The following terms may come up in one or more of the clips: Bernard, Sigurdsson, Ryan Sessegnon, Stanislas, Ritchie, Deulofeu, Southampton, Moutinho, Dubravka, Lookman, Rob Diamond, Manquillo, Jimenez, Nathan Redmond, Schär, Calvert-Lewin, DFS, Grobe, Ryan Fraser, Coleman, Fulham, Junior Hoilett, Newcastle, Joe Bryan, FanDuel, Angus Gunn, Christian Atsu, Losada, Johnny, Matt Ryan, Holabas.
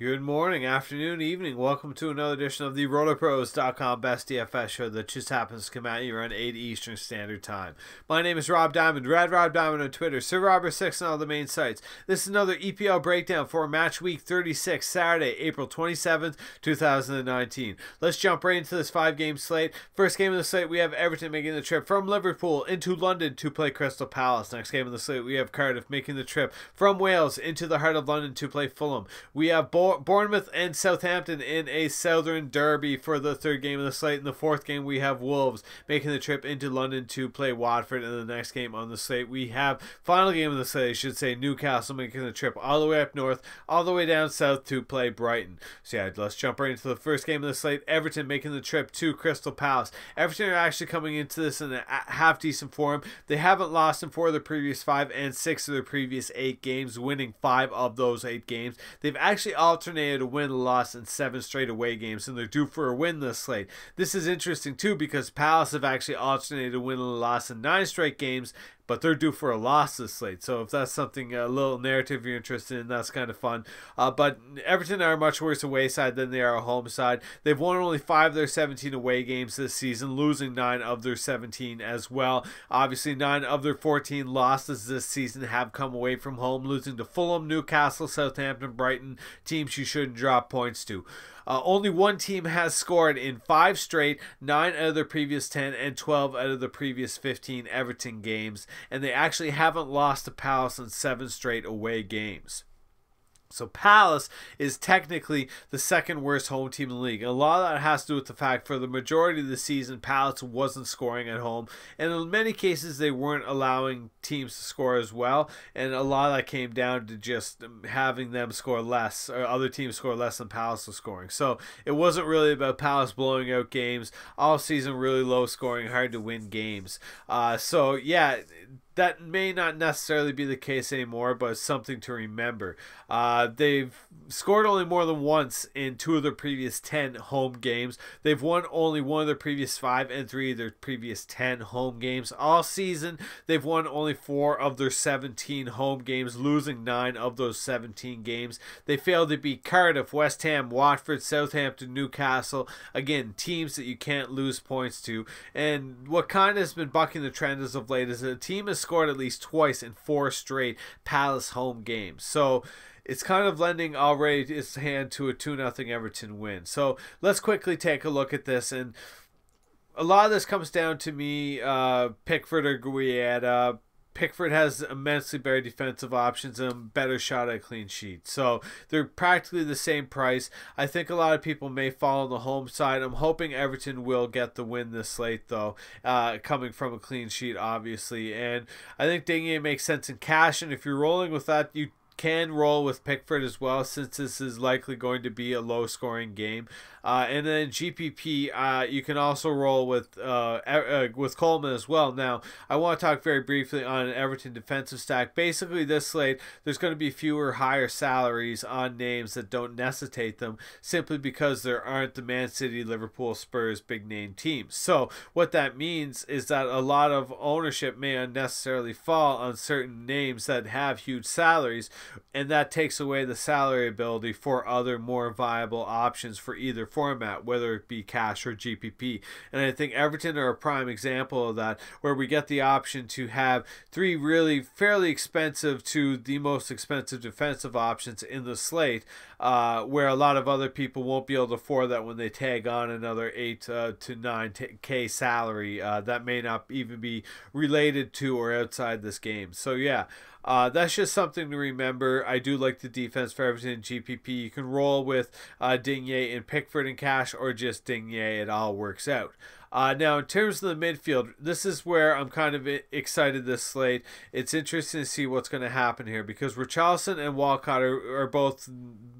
Good morning, afternoon, evening. Welcome to another edition of the RotoPros.com Best DFS Show that just happens to come out here around 8 Eastern Standard Time. My name is Rob Diamond, Rad Rob Diamond on Twitter, Sir Robert6 on all the main sites. This is another EPL breakdown for Match Week 36, Saturday, April 27th, 2019. Let's jump right into this five-game slate. First game of the slate, we have Everton making the trip from Liverpool into London to play Crystal Palace. Next game of the slate, we have Cardiff making the trip from Wales into the heart of London to play Fulham. We have Bournemouth and Southampton in a Southern Derby for the third game of the slate. In the fourth game, we have Wolves making the trip into London to play Watford. And the next game on the slate, we have, final game of the slate, I should say, Newcastle making the trip all the way up north, all the way down south to play Brighton. So yeah, let's jump right into the first game of the slate. Everton making the trip to Crystal Palace. Everton are actually coming into this in a half-decent form. They haven't lost in 4 of their previous 5 and 6 of their previous 8 games, winning 5 of those 8 games. They've actually alternated a win, loss, and 7 straight away games, and they're due for a win this slate. This is interesting too because Palace have actually alternated a win and a loss in 9 straight games, but they're due for a loss this slate. So if that's something, a little narrative you're interested in, that's kind of fun. But Everton are much worse away side than they are a home side. They've won only 5 of their 17 away games this season, losing 9 of their 17 as well. Obviously, 9 of their 14 losses this season have come away from home, losing to Fulham, Newcastle, Southampton, Brighton, teams you shouldn't drop points to. Only one team has scored in 5 straight, 9 out of their previous 10, and 12 out of the previous 15 Everton games, and they actually haven't lost to Palace in 7 straight away games. So Palace is technically the second worst home team in the league. And a lot of that has to do with the fact for the majority of the season, Palace wasn't scoring at home. And in many cases, they weren't allowing teams to score as well. And a lot of that came down to just having them score less, or other teams score less than Palace was scoring. So it wasn't really about Palace blowing out games. All season, really low scoring, hard to win games. So yeah, that may not necessarily be the case anymore, but it's something to remember. They've scored only more than once in 2 of their previous 10 home games. They've won only 1 of their previous 5 and 3 of their previous 10 home games. All season, they've won only 4 of their 17 home games, losing 9 of those 17 games. They failed to beat Cardiff, West Ham, Watford, Southampton, Newcastle. Again, teams that you can't lose points to. And what kind of has been bucking the trend as of late is that a team has scored at least twice in 4 straight Palace home games. So it's kind of lending already its hand to a 2-0 Everton win. So let's quickly take a look at this. And a lot of this comes down to me, Pickford or Guaita. Pickford has immensely better defensive options and a better shot at a clean sheet. So they're practically the same price. I think a lot of people may fall on the home side. I'm hoping Everton will get the win this slate, though, coming from a clean sheet, obviously. And I think Digne makes sense in cash, and if you're rolling with that, you can roll with Pickford as well, since this is likely going to be a low-scoring game. And then GPP, you can also roll with Coleman as well. Now, I want to talk very briefly on an Everton defensive stack. Basically, this slate, there's going to be fewer higher salaries on names that don't necessitate them, simply because there aren't the Man City, Liverpool, Spurs, big-name teams. So what that means is that a lot of ownership may unnecessarily fall on certain names that have huge salaries, and that takes away the salary ability for other more viable options for either format, whether it be cash or GPP. And I think Everton are a prime example of that, where we get the option to have 3 really fairly expensive to the most expensive defensive options in the slate, where a lot of other people won't be able to afford that when they tag on another 8 to 9K salary that may not even be related to or outside this game. So yeah, that's just something to remember. I do like the defense for Everton and GPP. You can roll with Digne and Pickford in cash, or just Digne. It all works out. Now, in terms of the midfield, this is where I'm kind of excited this slate. It's interesting to see what's going to happen here, because Richarlison and Walcott are both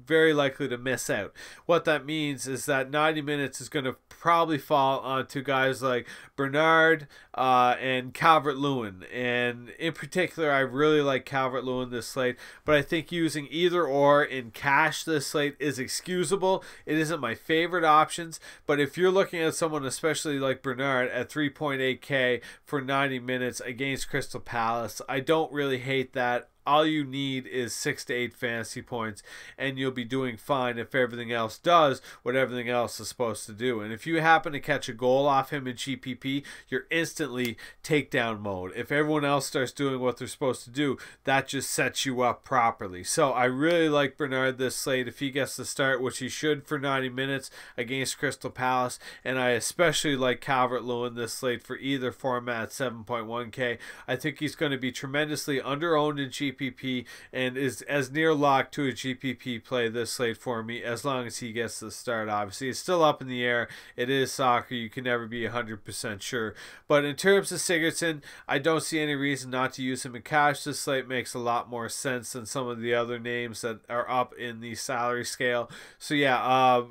very likely to miss out. What that means is that 90 minutes is going to probably fall onto guys like Bernard and Calvert-Lewin. And in particular, I really like Calvert-Lewin this slate, but I think using either or in cash this slate is excusable. It isn't my favorite options, but if you're looking at someone, especially like Bernard at 3.8K for 90 minutes against Crystal Palace, I don't really hate that. all you need is 6 to 8 fantasy points, and you'll be doing fine if everything else does what everything else is supposed to do. And if you happen to catch a goal off him in GPP, you're instantly takedown mode. If everyone else starts doing what they're supposed to do, that just sets you up properly. So I really like Bernard this slate if he gets the start, which he should, for 90 minutes against Crystal Palace. And I especially like Calvert-Lewin this slate for either format, 7.1K. I think he's going to be tremendously under-owned in GPP and is as near locked to a GPP play this slate for me, as long as he gets the start. Obviously, it's still up in the air. It is soccer. You can never be 100% sure. But in terms of Sigurdsson, I don't see any reason not to use him in cash. This slate makes a lot more sense than some of the other names that are up in the salary scale. So yeah,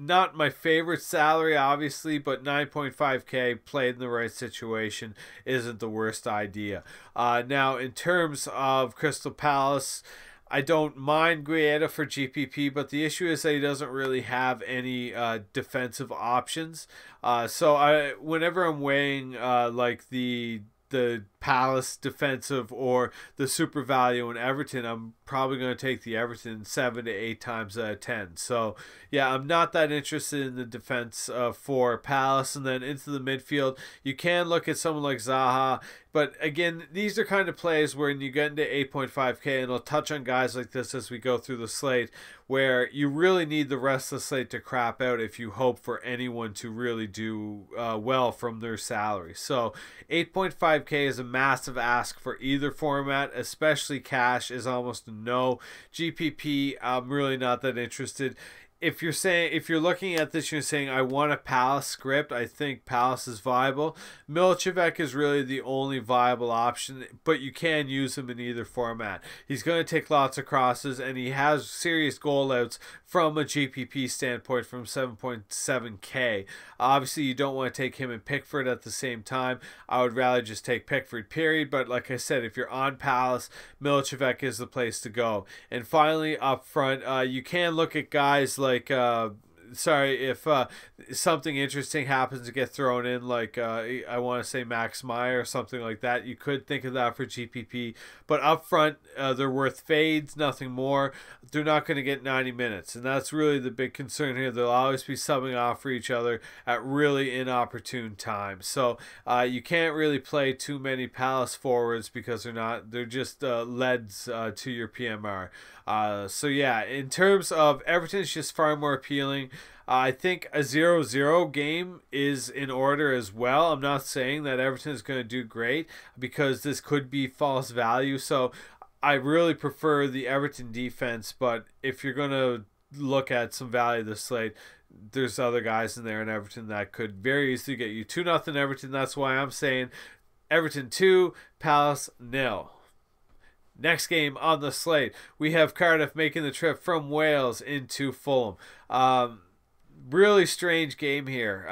not my favorite salary, obviously, but 9.5K played in the right situation isn't the worst idea. Now, in terms of Crystal Palace, I don't mind Guaita for GPP, but the issue is that he doesn't really have any defensive options. So whenever I'm weighing like the Palace defensive or the super value in Everton, I'm probably going to take the Everton 7 to 8 times out of 10. So yeah, I'm not that interested in the defense for Palace. And then into the midfield, you can look at someone like Zaha, but again, these are kind of plays where you get into 8.5K, and I'll touch on guys like this as we go through the slate, where you really need the rest of the slate to crap out if you hope for anyone to really do well from their salary. So 8.5K is a massive ask for either format, especially cash is almost no. GPP, I'm really not that interested. If you're saying, if you're looking at this, you're saying I want a Palace script, I think Palace is viable. Milivojevic is really the only viable option, but you can use him in either format. He's going to take lots of crosses, and he has serious goal outs from a GPP standpoint from 7.7K. Obviously, you don't want to take him and Pickford at the same time. I would rather just take Pickford, period. But like I said, if you're on Palace, Milivojevic is the place to go. And finally, up front, you can look at guys like if something interesting happens to get thrown in, like I want to say Max Meyer or something like that, you could think of that for GPP. But up front, they're worth fades, nothing more. They're not going to get 90 minutes, and that's really the big concern here. They'll always be subbing off for each other at really inopportune times. So you can't really play too many Palace forwards because they're just leads to your PMR. So yeah, in terms of Everton, it's just far more appealing. I think a 0-0 game is in order as well. I'm not saying that Everton is going to do great, because this could be false value. So I really prefer the Everton defense, but if you're going to look at some value this slate, there's other guys in there in Everton that could very easily get you 2-0 Everton. That's why I'm saying Everton 2, Palace 0. Next game on the slate, we have Cardiff making the trip from Wales into Fulham. Really strange game here.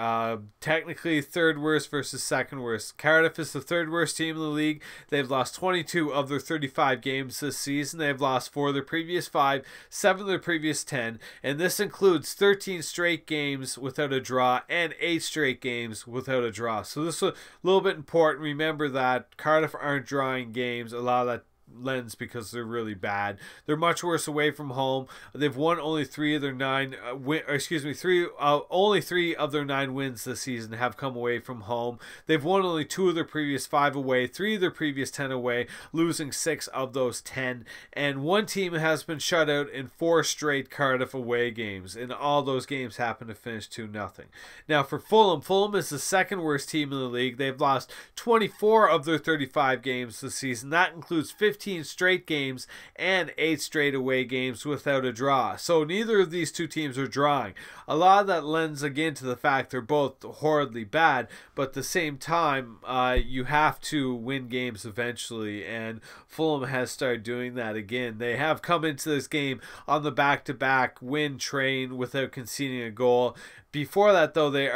Technically third worst versus second worst. Cardiff is the third worst team in the league. They've lost 22 of their 35 games this season. They've lost 4 of their previous 5, 7 of their previous 10, and this includes 13 straight games without a draw and 8 straight games without a draw. So this is a little bit important. Remember that Cardiff aren't drawing games. A lot of that lens because they're really bad. They're much worse away from home. They've won only 3 of their 9 only 3 of their 9 wins this season have come away from home. They've won only 2 of their previous 5 away, 3 of their previous 10 away, losing 6 of those 10. And one team has been shut out in 4 straight Cardiff away games, and all those games happen to finish 2-0. Now for Fulham, Fulham is the second worst team in the league. They've lost 24 of their 35 games this season. That includes 15 straight games and 8 straight away games without a draw. So neither of these two teams are drawing. A lot of that lends again to the fact they're both horribly bad, but at the same time, you have to win games eventually, and Fulham has started doing that again. They have come into this game on the back-to-back win train without conceding a goal. Before that, though, they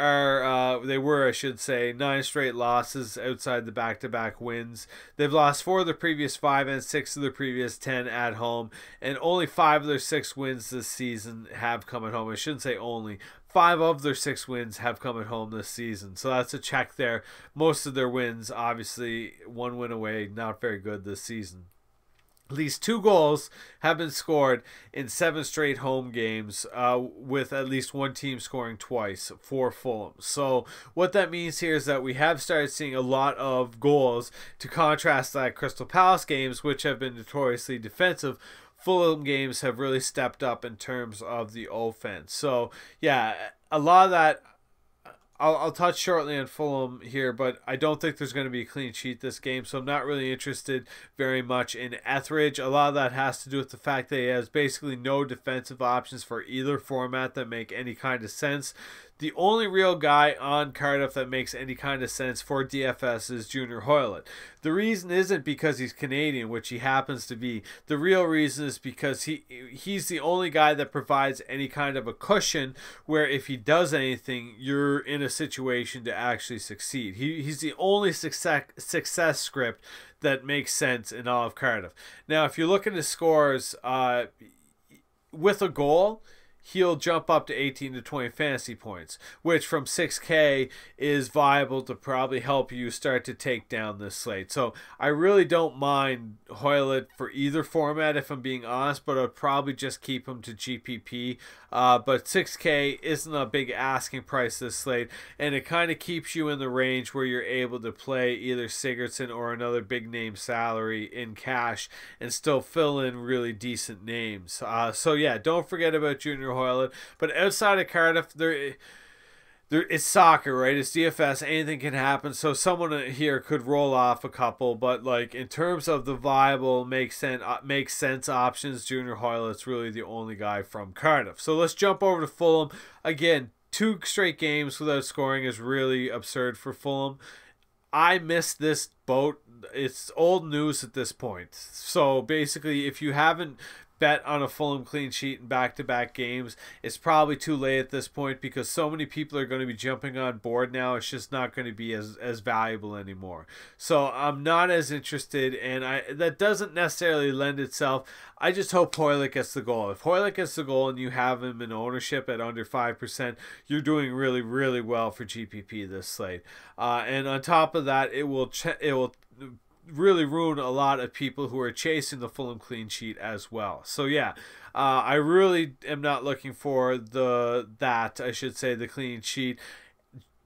were 9 straight losses outside the back-to-back wins. They've lost 4 of the previous 5 and 6 of the previous 10 at home, and only 5 of their 6 wins this season have come at home. I shouldn't say only. 5 of their 6 wins have come at home this season. So that's a check there. Most of their wins, obviously, 1 win away, not very good this season. At least 2 goals have been scored in 7 straight home games, with at least 1 team scoring twice for Fulham. So what that means here is that we have started seeing a lot of goals, to contrast that Crystal Palace games, which have been notoriously defensive. Fulham games have really stepped up in terms of the offense. So yeah, a lot of that. I'll touch shortly on Fulham here, but I don't think there's going to be a clean sheet this game, so I'm not really interested very much in Etheridge. A lot of that has to do with the fact that he has basically no defensive options for either format that make any kind of sense. The only real guy on Cardiff that makes any kind of sense for DFS is Junior Hoilett. The reason isn't because he's Canadian, which he happens to be. The real reason is because he's the only guy that provides any kind of a cushion where if he does anything, you're in a situation to actually succeed. He's the only success script that makes sense in all of Cardiff. Now, if you're looking to scores with a goal, he'll jump up to 18 to 20 fantasy points, which from 6K is viable to probably help you start to take down this slate. So I really don't mind Hoilett for either format, if I'm being honest, but I'd probably just keep him to GPP. But 6K isn't a big asking price this slate, and it kind of keeps you in the range where you're able to play either Sigurdsson or another big name salary in cash and still fill in really decent names. So yeah, don't forget about Junior Hoilett. But outside of Cardiff, there it's soccer, right? It's DFS. Anything can happen. So someone here could roll off a couple, but like in terms of the viable make sense options, Junior Hoilett's really the only guy from Cardiff. So let's jump over to Fulham. Again, 2 straight games without scoring is really absurd for Fulham. I missed this boat. It's old news at this point. So basically, if you haven't bet on a Fulham clean sheet in back-to-back games, it's probably too late at this point, because so many people are going to be jumping on board now. It's just not going to be as valuable anymore. So I'm not as interested, and that doesn't necessarily lend itself. I just hope Hoilett gets the goal. If Hoilett gets the goal and you have him in ownership at under 5%, you're doing really, really well for GPP this slate. And on top of that, it will really ruin a lot of people who are chasing the Fulham clean sheet as well. So yeah, I really am not looking for the clean sheet.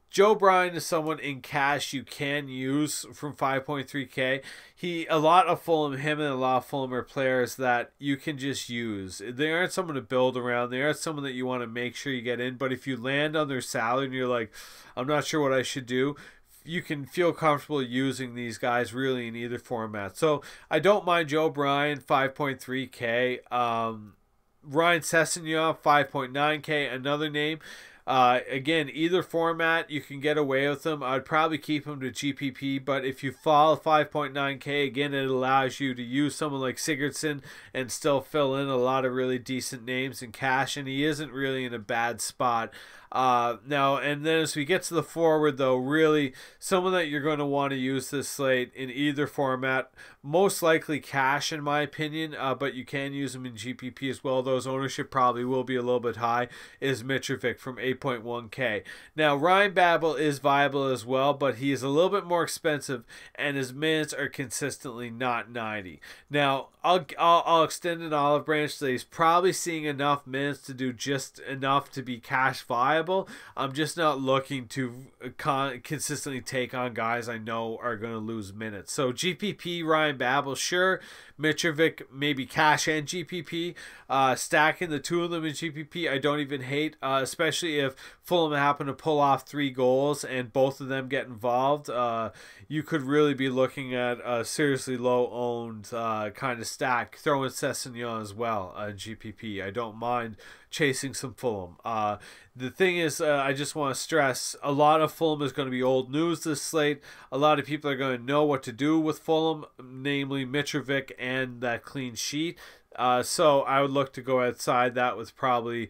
Joe Bryan is someone in cash you can use from 5.3K. Him and a lot of Fulham are players that you can just use. They aren't someone to build around. They aren't someone that you want to make sure you get in. But if you land on their salary and you're like, I'm not sure what I should do, you can feel comfortable using these guys really in either format. So I don't mind Joe Bryan, 5.3K. Ryan Sessegnon, 5.9K, another name. Again, either format, you can get away with them. I'd probably keep them to GPP, but if you follow 5.9K, again, it allows you to use someone like Sigurdsson and still fill in a lot of really decent names in cash, and he isn't really in a bad spot. Now, and then as we get to the forward, though, really someone that you're going to want to use this slate in either format, most likely cash in my opinion, but you can use them in GPP as well. Those ownership probably will be a little bit high, is Mitrovic from 8.1K. Now, Ryan Babel is viable as well, but he is a little bit more expensive, and his minutes are consistently not 90. Now, I'll extend an olive branch that he's probably seeing enough minutes to do just enough to be cash viable. I'm just not looking to consistently take on guys I know are going to lose minutes. So GPP, Ryan Babel, sure. Mitrovic, maybe cash and GPP. Stacking the 2 of them in GPP, I don't even hate, especially if Fulham happen to pull off 3 goals and both of them get involved. You could really be looking at a seriously low-owned kind of stack. Throw in Sessegnon as well, GPP. I don't mind chasing some Fulham. The thing is, I just want to stress, a lot of Fulham is going to be old news this slate. A lot of people are going to know what to do with Fulham, namely Mitrovic and that clean sheet. So I would look to go outside that with probably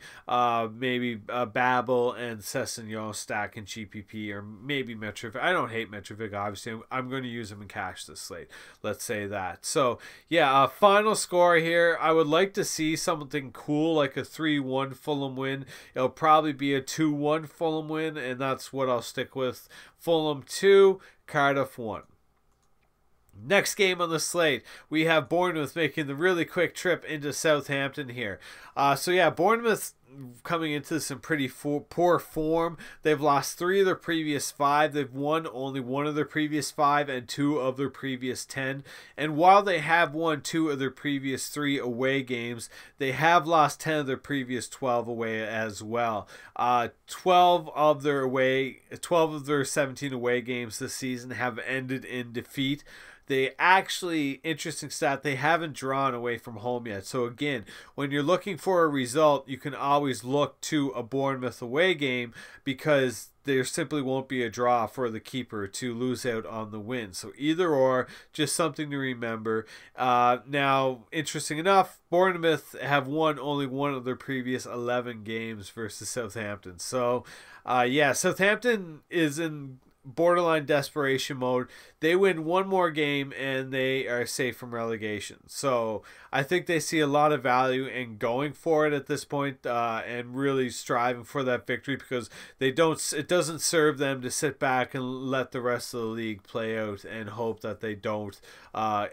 maybe Babel and Sessegnon stack in GPP, or maybe Mitrovic. I don't hate Mitrovic, obviously. I'm going to use him in cash this slate. Let's say that. So yeah, final score here. I would like to see something cool like a 3-1 Fulham win. It'll probably be a 2-1 Fulham win, and that's what I'll stick with. Fulham 2, Cardiff 1. Next game on the slate, we have Bournemouth making the really quick trip into Southampton here. So yeah, Bournemouth coming into some pretty poor form. They've lost 3 of their previous 5. They've won only 1 of their previous 5 and 2 of their previous 10. And while they have won 2 of their previous 3 away games, they have lost 10 of their previous 12 away as well. 12 of their 17 away games this season have ended in defeat. They actually, interesting stat, they haven't drawn away from home yet. So again, when you're looking for a result, you can always look to a Bournemouth away game because there simply won't be a draw for the keeper to lose out on the win. So either or, just something to remember. Now, interesting enough, Bournemouth have won only 1 of their previous 11 games versus Southampton. So yeah, Southampton is in borderline desperation mode. They win 1 more game and they are safe from relegation. So I think they see a lot of value in going for it at this point, and really striving for that victory, because they don't, it doesn't serve them to sit back and let the rest of the league play out and hope that they don't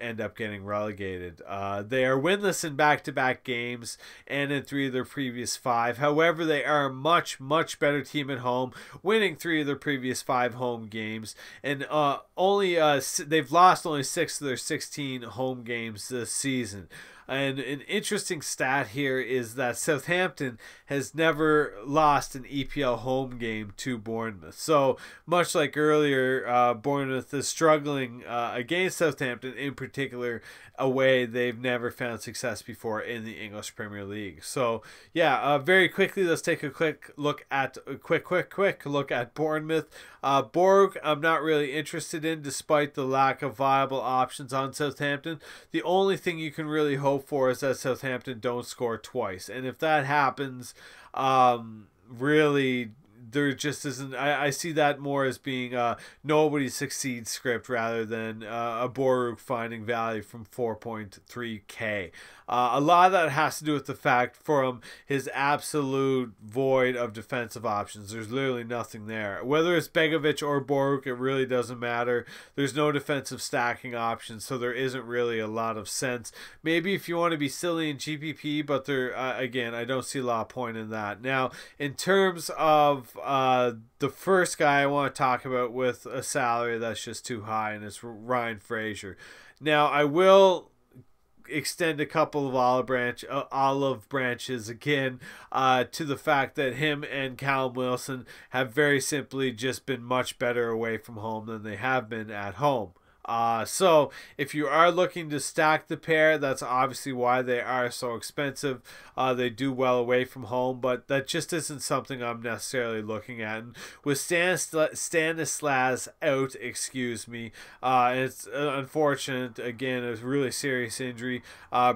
end up getting relegated. They are winless in back-to-back games and in 3 of their previous 5. However, they are a much better team at home, winning 3 of their previous 5 home games, and they've lost only 6 of their 16 home games this season. And an interesting stat here is that Southampton has never lost an EPL home game to Bournemouth. So much like earlier, Bournemouth is struggling against Southampton in particular away. They've never found success before in the English Premier League. So yeah, very quickly, let's take a quick look at Bournemouth. Borg, I'm not really interested in, despite the lack of viable options on Southampton. The only thing you can really hope for is that Southampton don't score twice, and if that happens, really there just isn't, I see that more as being a nobody succeeds script rather than a Boruk finding value from 4.3k. A lot of that has to do with the fact from his absolute void of defensive options. There's literally nothing there. Whether it's Begovic or Boruk, it really doesn't matter. There's no defensive stacking options, so there isn't really a lot of sense. Maybe if you want to be silly in GPP, but there, again, I don't see a lot of point in that. Now, in terms of the first guy I want to talk about with a salary that's just too high, and it's Ryan Fraser. Now, I will extend a couple of olive branches again to the fact that him and Callum Wilson have very simply just been much better away from home than they have been at home. So if you are looking to stack the pair, that's obviously why they are so expensive. They do well away from home, but that just isn't something I'm necessarily looking at. And with Stanislas out, excuse me, it's unfortunate. Again, a really serious injury.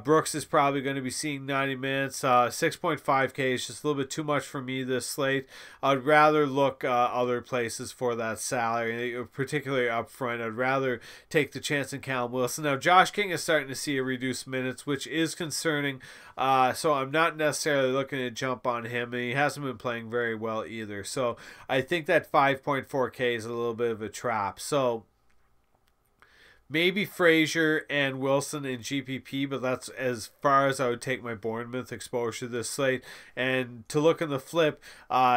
Brooks is probably going to be seeing 90 minutes. 6.5k is just a little bit too much for me this slate. I'd rather look other places for that salary, particularly up front. I'd rather take the chance in Callum Wilson. Now, Josh King is starting to see a reduced minutes, which is concerning, so I'm not necessarily looking to jump on him, and he hasn't been playing very well either. So I think that 5.4k is a little bit of a trap. So maybe Fraser and Wilson in GPP, but that's as far as I would take my Bournemouth exposure this slate. And to look in the flip,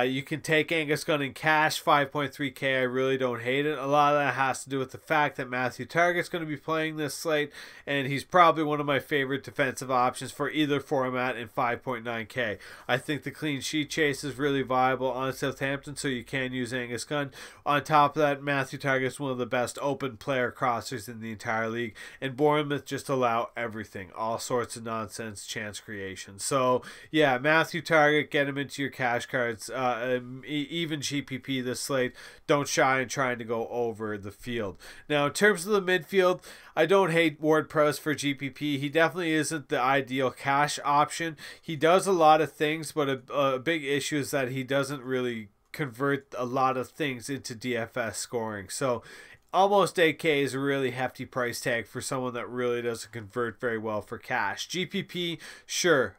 you can take Angus Gunn in cash, 5.3k. I really don't hate it. A lot of that has to do with the fact that Matthew Target's going to be playing this slate, and he's probably one of my favorite defensive options for either format in 5.9k. I think the clean sheet chase is really viable on Southampton, so you can use Angus Gunn. On top of that, Matthew Target's one of the best open player crossers in the entire league, and Bournemouth just allow everything, all sorts of nonsense chance creation. So yeah, Matthew Target, get him into your cash cards, even GPP this slate. Don't shy in trying to go over the field. Now, in terms of the midfield, I don't hate Ward-Prowse for GPP. He definitely isn't the ideal cash option. He does a lot of things, but a big issue is that he doesn't really convert a lot of things into DFS scoring. So Almost 8K is a really hefty price tag for someone that really doesn't convert very well for cash. GPP, sure,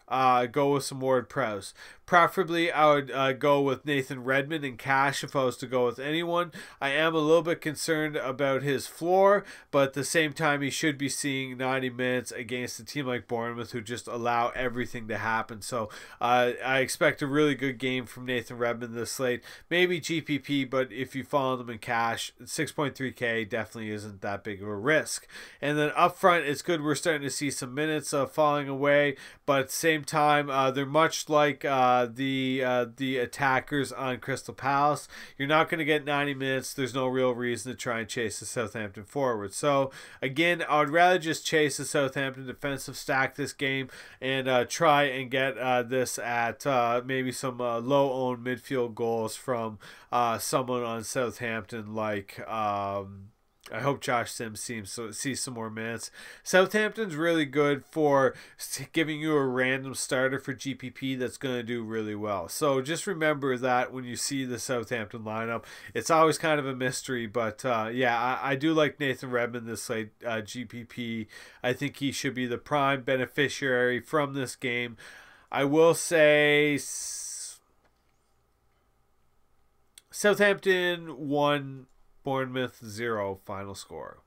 go with some WordPress. Preferably, I would go with Nathan Redmond in cash if I was to go with anyone. I am a little bit concerned about his floor, but at the same time, he should be seeing 90 minutes against a team like Bournemouth who just allow everything to happen. So I expect a really good game from Nathan Redmond this slate. Maybe GPP, but if you follow them in cash, 6.3K definitely isn't that big of a risk. And then up front, it's good we're starting to see some minutes falling away, but at the same time, they're much like... the attackers on Crystal Palace. You're not going to get 90 minutes. There's no real reason to try and chase the Southampton forward. So again, I would rather just chase the Southampton defensive stack this game and try and get this at maybe some low-owned midfield goals from someone on Southampton like... I hope Josh Sims sees some more minutes. Southampton's really good for giving you a random starter for GPP that's going to do really well. So just remember that when you see the Southampton lineup, it's always kind of a mystery. But yeah, I do like Nathan Redmond this late GPP. I think he should be the prime beneficiary from this game. I will say Southampton won... Bournemouth 0 final score.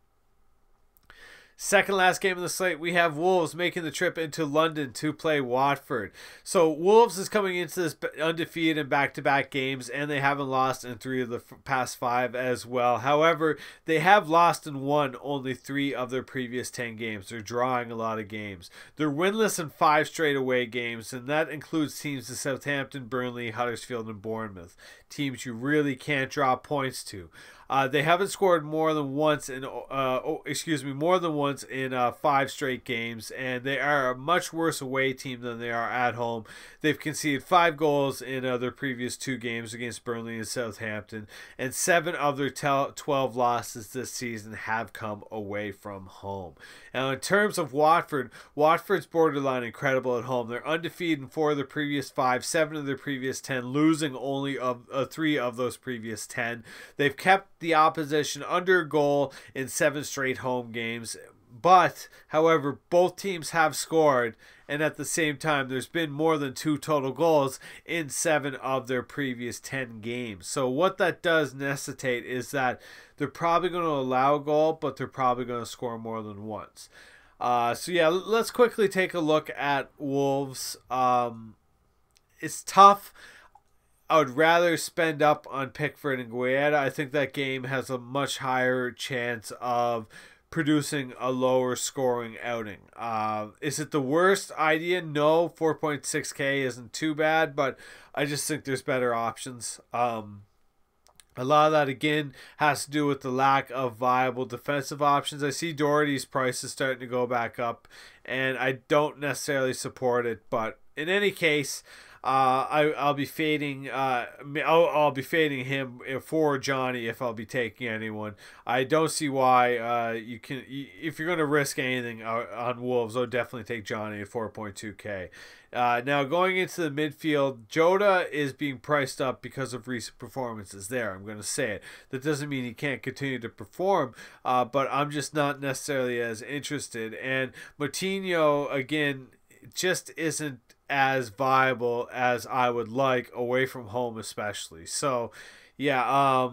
Second last game of the slate, we have Wolves making the trip into London to play Watford. So Wolves is coming into this undefeated in back-to-back games, and they haven't lost in 3 of the past 5 as well. However, they have lost and won only 3 of their previous 10 games. They're drawing a lot of games. They're winless in 5 straight away games, and that includes teams to Southampton, Burnley, Huddersfield, and Bournemouth. Teams you really can't draw points to. They haven't scored more than once in, more than once in 5 straight games, and they are a much worse away team than they are at home. They've conceded 5 goals in their previous 2 games against Burnley and Southampton, and 7 of their 12 losses this season have come away from home. Now, in terms of Watford, Watford's borderline incredible at home. They're undefeated in 4 of their previous 5, 7 of their previous 10, losing only of 3 of those previous 10. They've kept the opposition under goal in 7 straight home games. But, however, both teams have scored, and at the same time, there's been more than 2 total goals in 7 of their previous 10 games. So what that does necessitate is that they're probably going to allow a goal, but they're probably going to score more than once. So yeah, let's quickly take a look at Wolves. It's tough. I would rather spend up on Pickford and Guaita. I think that game has a much higher chance of producing a lower scoring outing. Is it the worst idea? No, 4.6K isn't too bad, but I just think there's better options. A lot of that, again, has to do with the lack of viable defensive options. I see Doherty's price is starting to go back up, and I don't necessarily support it, but in any case... I'll be fading him for Johnny if I'll be taking anyone. I don't see why you can. If you're going to risk anything on Wolves, I'll definitely take Johnny at 4.2K. Now going into the midfield, Jota is being priced up because of recent performances there. I'm going to say it. That doesn't mean he can't continue to perform, but I'm just not necessarily as interested. And Moutinho, again, just isn't as viable as I would like away from home, especially. So yeah,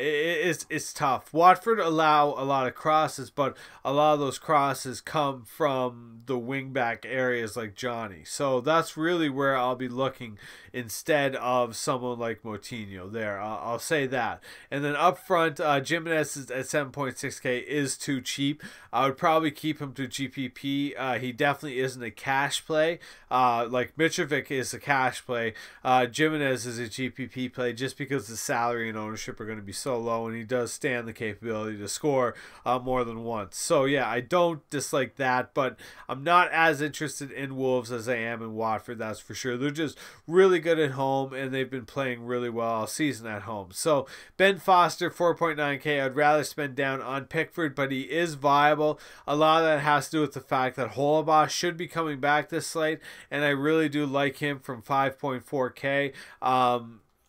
it's tough. Watford allow a lot of crosses, but a lot of those crosses come from the wing-back areas like Johnny. So that's really where I'll be looking instead of someone like Moutinho there. I'll say that. And then up front, Jimenez is at 7.6K is too cheap. I would probably keep him to GPP. He definitely isn't a cash play. Like Mitrovic is a cash play. Jimenez is a GPP play just because the salary and ownership are going to be so low, and he does stand the capability to score more than once. So yeah, I don't dislike that, but I'm not as interested in Wolves as I am in Watford, that's for sure. They're just really good at home, and they've been playing really well all season at home. So Ben Foster, 4.9K, I'd rather spend down on Pickford, but he is viable. A lot of that has to do with the fact that Holabas should be coming back this slate, and I really do like him from 5.4K.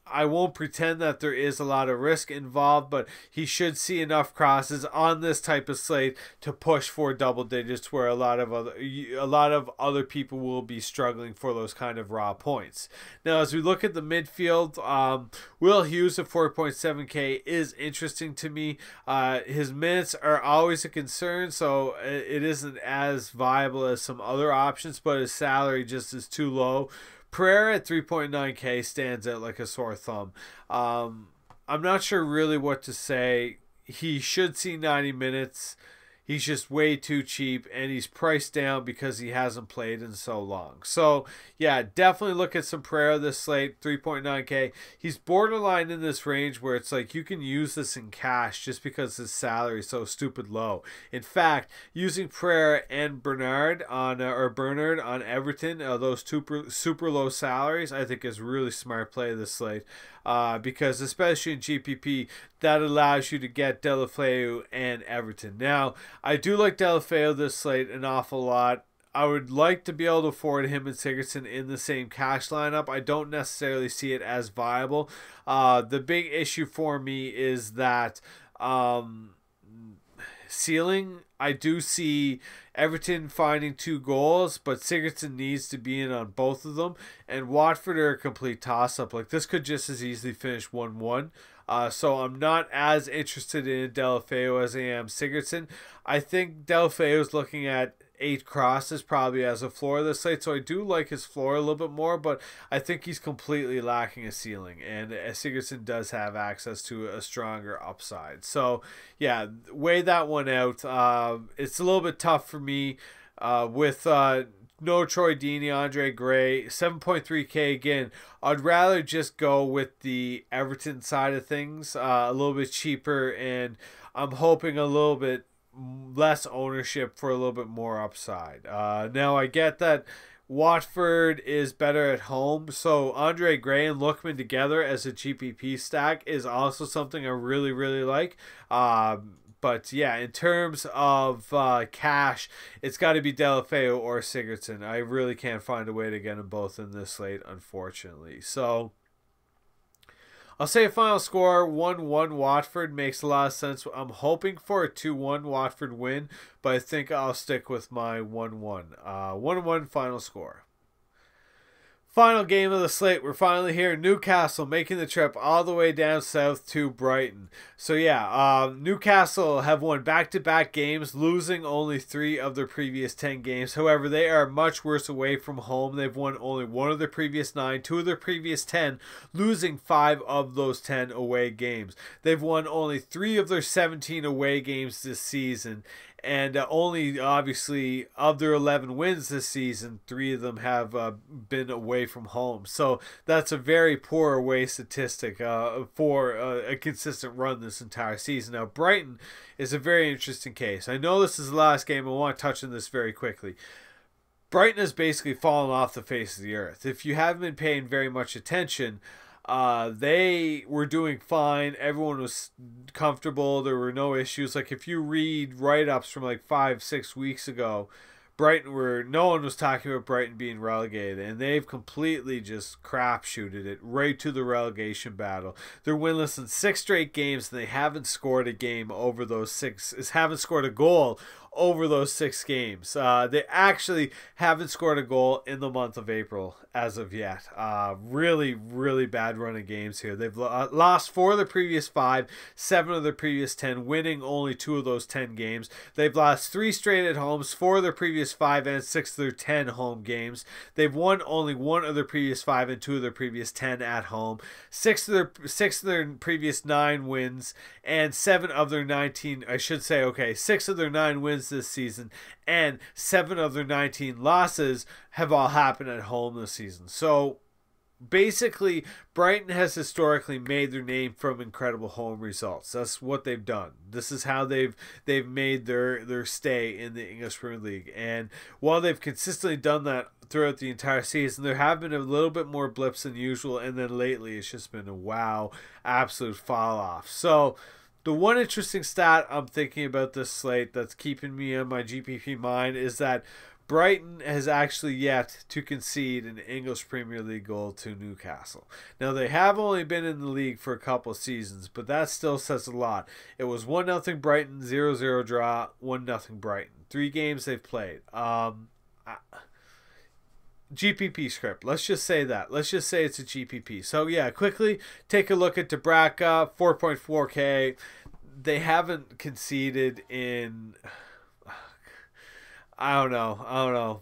I won't pretend that there is a lot of risk involved, but he should see enough crosses on this type of slate to push for double digits, where a lot of other people will be struggling for those kind of raw points. Now, as we look at the midfield, Will Hughes at 4.7K is interesting to me. His minutes are always a concern, so it isn't as viable as some other options, but his salary just is too low. Pereira at 3.9K stands out like a sore thumb. I'm not sure really what to say. He should see 90 minutes. He's just way too cheap, and he's priced down because he hasn't played in so long. So, yeah, definitely look at some Pereira this slate, 3.9K. He's borderline in this range where it's like you can use this in cash just because his salary is so stupid low. In fact, using Pereira and Bernard on Everton, those two super low salaries, I think is really smart play this slate, because especially in GPP, that allows you to get Deulofeu and Everton. Now, I do like Deulofeu this slate an awful lot. I would like to be able to afford him and Sigurdsson in the same cash lineup. I don't necessarily see it as viable. The big issue for me is that ceiling, I do see Everton finding two goals, but Sigurdsson needs to be in on both of them. And Watford are a complete toss-up. Like, this could just as easily finish 1-1. So I'm not as interested in Deulofeu as I am Sigurdsson. I think Deulofeu is looking at 8 crosses probably as a floor this slate, so I do like his floor a little bit more, but I think he's completely lacking a ceiling, and Sigurdsson does have access to a stronger upside. So yeah, weigh that one out. It's a little bit tough for me with no Troy Deeney, Andre Gray, 7.3K again. I'd rather just go with the Everton side of things, a little bit cheaper, and I'm hoping a little bit less ownership for a little bit more upside. Now, I get that Watford is better at home, so Andre Gray and Lookman together as a GPP stack is also something I really, really like. But yeah, in terms of cash, it's got to be Deulofeu or Sigurdsson. I really can't find a way to get them both in this slate, unfortunately. So I'll say a final score, 1-1 Watford makes a lot of sense. I'm hoping for a 2-1 Watford win, but I think I'll stick with my 1-1. 1-1 final score. Final game of the slate, we're finally here. Newcastle making the trip all the way down south to Brighton. So yeah, Newcastle have won back-to-back games, losing only 3 of their previous 10 games. However, they are much worse away from home. They've won only 1 of their previous 9, 2 of their previous 10, losing 5 of those 10 away games. They've won only 3 of their 17 away games this season. And only, obviously, of their 11 wins this season, 3 of them have been away from home. So that's a very poor away statistic for a consistent run this entire season. Now, Brighton is a very interesting case. I know this is the last game. I want to touch on this very quickly. Brighton has basically fallen off the face of the earth. If you haven't been paying very much attention, they were doing fine. Everyone was comfortable. There were no issues. Like, if you read write-ups from like 5-6 weeks ago, no one was talking about Brighton being relegated, and they've completely just crapshooted it right to the relegation battle. They're winless in 6 straight games, and they haven't scored a game over those 6. Haven't scored a goal over those 6 games. They actually haven't scored a goal in the month of April as of yet. Really, really bad run of games here. They've lost 4 of the previous 5, 7 of the previous 10, winning only 2 of those 10 games. They've lost 3 straight at homes, 4 of their previous 5, and 6 of their 10 home games. They've won only 1 of their previous 5 and 2 of their previous 10 at home. 6 of their previous 9 wins, and 7 of their 19, I should say, okay, 6 of their 9 wins this season and 7 of their 19 losses have all happened at home this season. So basically, Brighton has historically made their name from incredible home results. That's what they've done. This is how they've made their stay in the English Premier League. And while they've consistently done that throughout the entire season, there have been a little bit more blips than usual, and then lately it's just been a absolute fall off. So the one interesting stat I'm thinking about this slate that's keeping me on my GPP mind is that Brighton has actually yet to concede an English Premier League goal to Newcastle. Now, they have only been in the league for a couple of seasons, but that still says a lot. It was 1-0 Brighton, 0-0 draw, 1-0 Brighton. 3 games they've played. GPP script. Let's just say that. Let's just say it's a GPP. So, yeah, quickly take a look at Dubravka, 4.4K. They haven't conceded in... I don't know.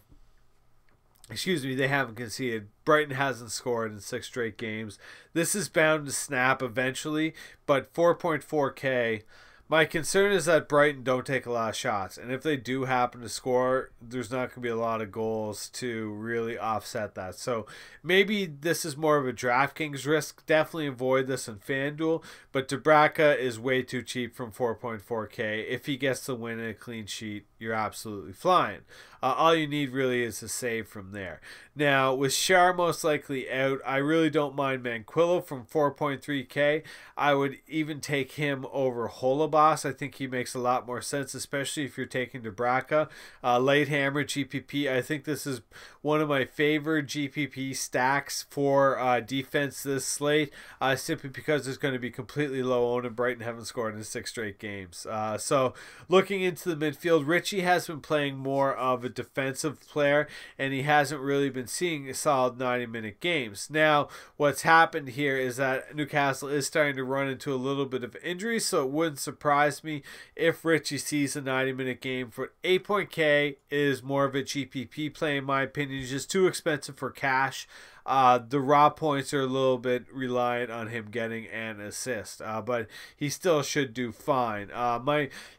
Excuse me, they haven't conceded. Brighton hasn't scored in 6 straight games. This is bound to snap eventually, but 4.4K. My concern is that Brighton don't take a lot of shots, and if they do happen to score, there's not going to be a lot of goals to really offset that. So maybe this is more of a DraftKings risk. Definitely avoid this on FanDuel, but Dubravka is way too cheap from 4.4K. If he gets the win and a clean sheet, you're absolutely flying. All you need really is a save from there. Now, with Schär most likely out, I really don't mind Manquillo from 4.3K. I would even take him over Holobach. I think he makes a lot more sense, especially if you're taking Dubravka. Late hammer GPP. I think this is one of my favorite GPP stacks for defense this slate, simply because it's going to be completely low owned and Brighton haven't scored in 6 straight games. So looking into the midfield, Richie has been playing more of a defensive player and he hasn't really been seeing solid 90-minute games. Now, what's happened here is that Newcastle is starting to run into a little bit of injury, so it wouldn't surprise me if Richie sees a 90-minute game. For 8.K is more of a GPP play in my opinion. It's just too expensive for cash. The raw points are a little bit reliant on him getting an assist, but he still should do fine.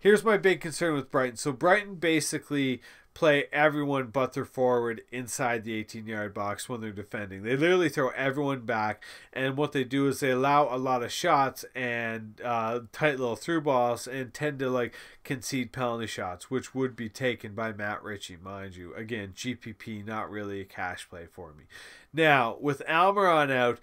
Here's my big concern with Brighton. So Brighton basically play everyone but their forward inside the 18-yard box when they're defending. They literally throw everyone back, and what they do is they allow a lot of shots and tight little through balls and tend to like concede penalty shots, which would be taken by Matt Ritchie, mind you. Again, GPP, not really a cash play for me. Now, with Almiron out,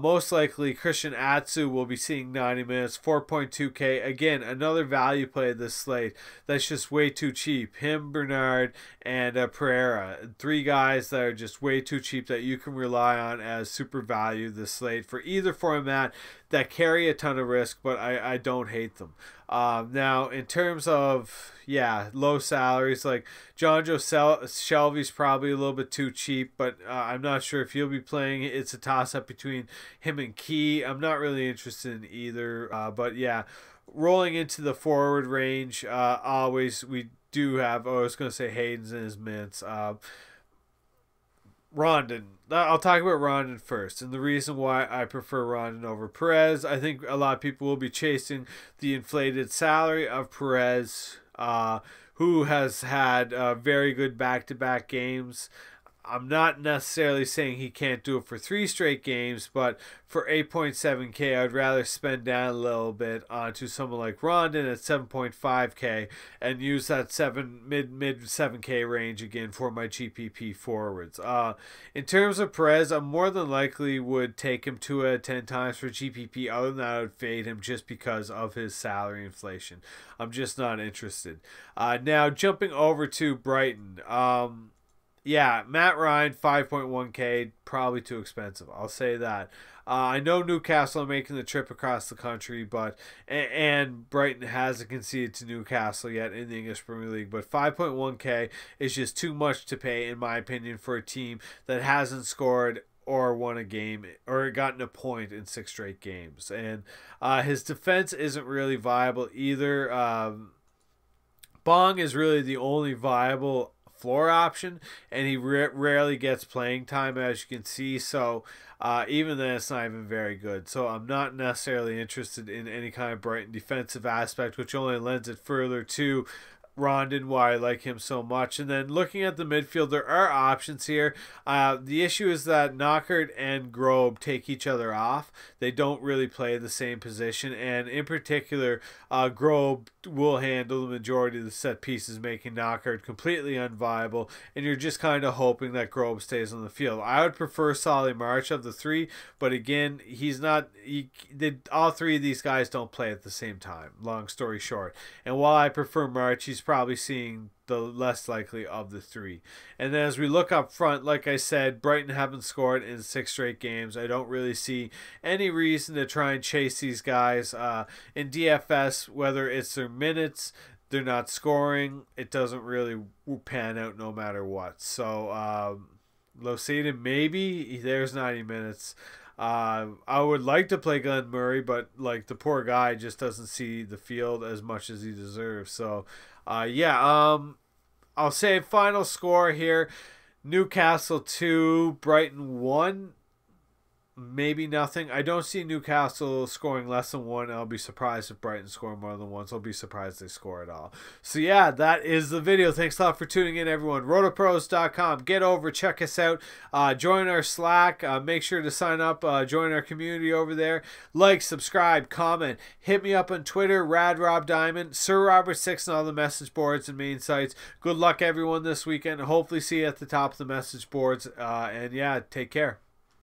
most likely Christian Atsu will be seeing 90 minutes, 4.2K. Again, another value play this slate that's just way too cheap. Him, Bernard, and Pereira. 3 guys that are just way too cheap that you can rely on as super value this slate for either format that carry a ton of risk, but I don't hate them. Now, in terms of, yeah, low salaries, like John Joe Shelby's probably a little bit too cheap, but I'm not sure if he'll be playing. It's a toss-up between him and Key. I'm not really interested in either, but yeah, rolling into the forward range, always we do have, oh, I was going to say Hayden's in his mints. Rondon. I'll talk about Rondon first, and the reason why I prefer Rondon over Perez. I think a lot of people will be chasing the inflated salary of Perez, who has had very good back-to-back games. I'm not necessarily saying he can't do it for 3 straight games, but for 8.7K, I'd rather spend down a little bit onto someone like Rondon at 7.5K and use that mid 7K range again for my GPP forwards. In terms of Perez, I more than likely would take him 2 out of 10 times for GPP. Other than that, I would fade him just because of his salary inflation. I'm just not interested. Now, jumping over to Brighton. Yeah, Matt Ryan, 5.1K, probably too expensive. I'll say that. I know Newcastle are making the trip across the country, but and Brighton hasn't conceded to Newcastle yet in the English Premier League, but 5.1K is just too much to pay, in my opinion, for a team that hasn't scored or won a game or gotten a point in 6 straight games. And his defense isn't really viable either. Bong is really the only viable floor option, and he rarely gets playing time, as you can see, so even then it's not even very good. So I'm not necessarily interested in any kind of Brighton defensive aspect, which only lends it further to Rondon, why I like him so much. And then looking at the midfield, there are options here. The issue is that Knockert and Grobe take each other off. They don't really play the same position, and in particular, Grobe will handle the majority of the set pieces, making Knockert completely unviable, and you're just kind of hoping that Grobe stays on the field. I would prefer Solly March of the 3, but again, he's not. All 3 of these guys don't play at the same time, long story short. And while I prefer March, he's probably seeing the less likely of the three. And then as we look up front, like I said, Brighton haven't scored in 6 straight games. I don't really see any reason to try and chase these guys. In DFS, whether it's their minutes, they're not scoring, it doesn't really pan out no matter what. So Losada, maybe there's 90 minutes. I would like to play Glenn Murray, but like the poor guy just doesn't see the field as much as he deserves. So yeah, I'll say final score here: Newcastle 2, Brighton 1. Maybe nothing. I don't see Newcastle scoring less than 1. I'll be surprised if Brighton score more than 1. So I'll be surprised they score at all. So yeah, that is the video. Thanks a lot for tuning in, everyone. RotoPros.com. Get over, check us out. Join our Slack. Make sure to sign up. Join our community over there. Like, subscribe, comment. Hit me up on Twitter, RadRobDiamond, SirRobert6, and all the message boards and main sites. Good luck, everyone, this weekend. Hopefully see you at the top of the message boards. And yeah, take care.